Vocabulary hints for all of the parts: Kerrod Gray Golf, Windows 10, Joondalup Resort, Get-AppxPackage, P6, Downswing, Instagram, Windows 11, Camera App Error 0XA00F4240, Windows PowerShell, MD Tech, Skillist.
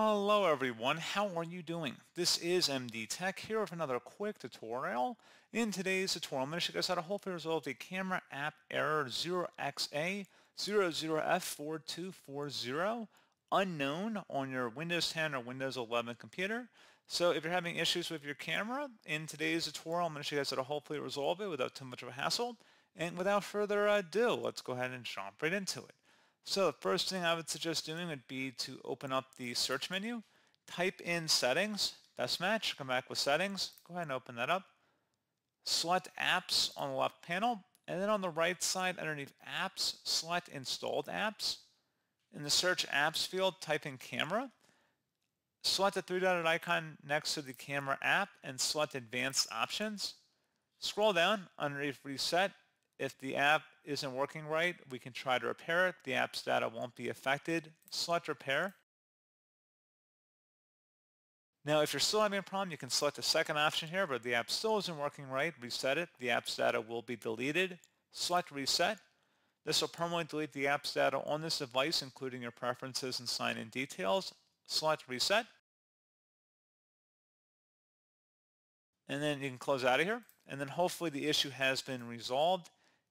Hello everyone, how are you doing? This is MD Tech here with another quick tutorial. In today's tutorial, I'm going to show you guys how to hopefully resolve the Camera App Error 0XA00F4240 unknown on your Windows 10 or Windows 11 computer. So if you're having issues with your camera, in today's tutorial I'm going to show you guys how to hopefully resolve it without too much of a hassle. And without further ado, let's go ahead and jump right into it. So the first thing I would suggest doing would be to open up the search menu, type in settings, best match, come back with settings, go ahead and open that up, select apps on the left panel, and then on the right side underneath apps, select installed apps. In the search apps field, type in camera, select the three-dotted icon next to the camera app and select advanced options. Scroll down underneath reset. If the app isn't working right, we can try to repair it. The app's data won't be affected. Select repair. Now, if you're still having a problem, you can select the second option here, but if the app still isn't working right, reset it. The app's data will be deleted. Select reset. This will permanently delete the app's data on this device, including your preferences and sign-in details. Select reset. And then you can close out of here. And then hopefully the issue has been resolved.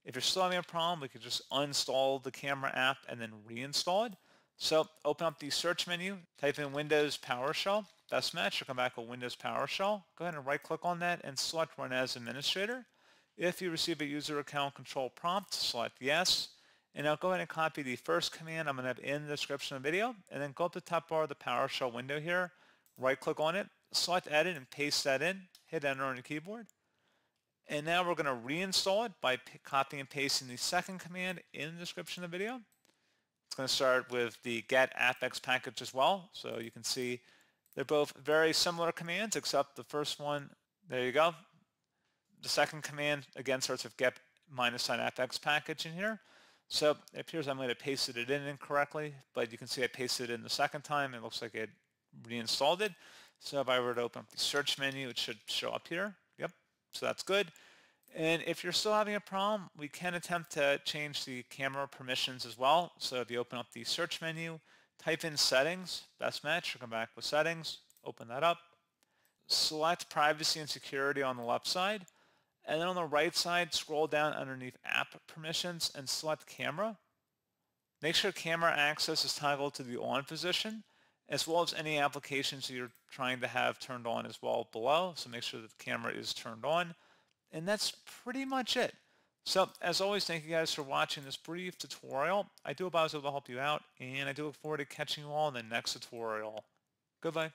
If you're still having a problem, we could just uninstall the camera app and then reinstall it. So open up the search menu, type in Windows PowerShell, best match, you'll come back with Windows PowerShell. Go ahead and right click on that and select Run as Administrator. If you receive a user account control prompt, select yes. And now go ahead and copy the first command I'm going to have in the description of the video, and then go up to the top bar of the PowerShell window here, right click on it, select edit and paste that in, hit enter on your keyboard. And now we're going to reinstall it by copying and pasting the second command in the description of the video. It's going to start with the get appx package as well. So you can see they're both very similar commands, except the first one, there you go. The second command, again, starts with get - appx package in here. So it appears I might have pasted it in incorrectly, but you can see I pasted it in the second time. It looks like it reinstalled it. So if I were to open up the search menu, it should show up here. So that's good. And if you're still having a problem, we can attempt to change the camera permissions as well. So if you open up the search menu, type in settings, best match, we'll come back with settings, open that up, select privacy and security on the left side, and then on the right side, scroll down underneath app permissions and select camera. Make sure camera access is toggled to the on position, as well as any applications you're trying to have turned on as well below. So make sure that the camera is turned on. And that's pretty much it. So as always, thank you guys for watching this brief tutorial. I do hope I was able to help you out, and I do look forward to catching you all in the next tutorial. Goodbye.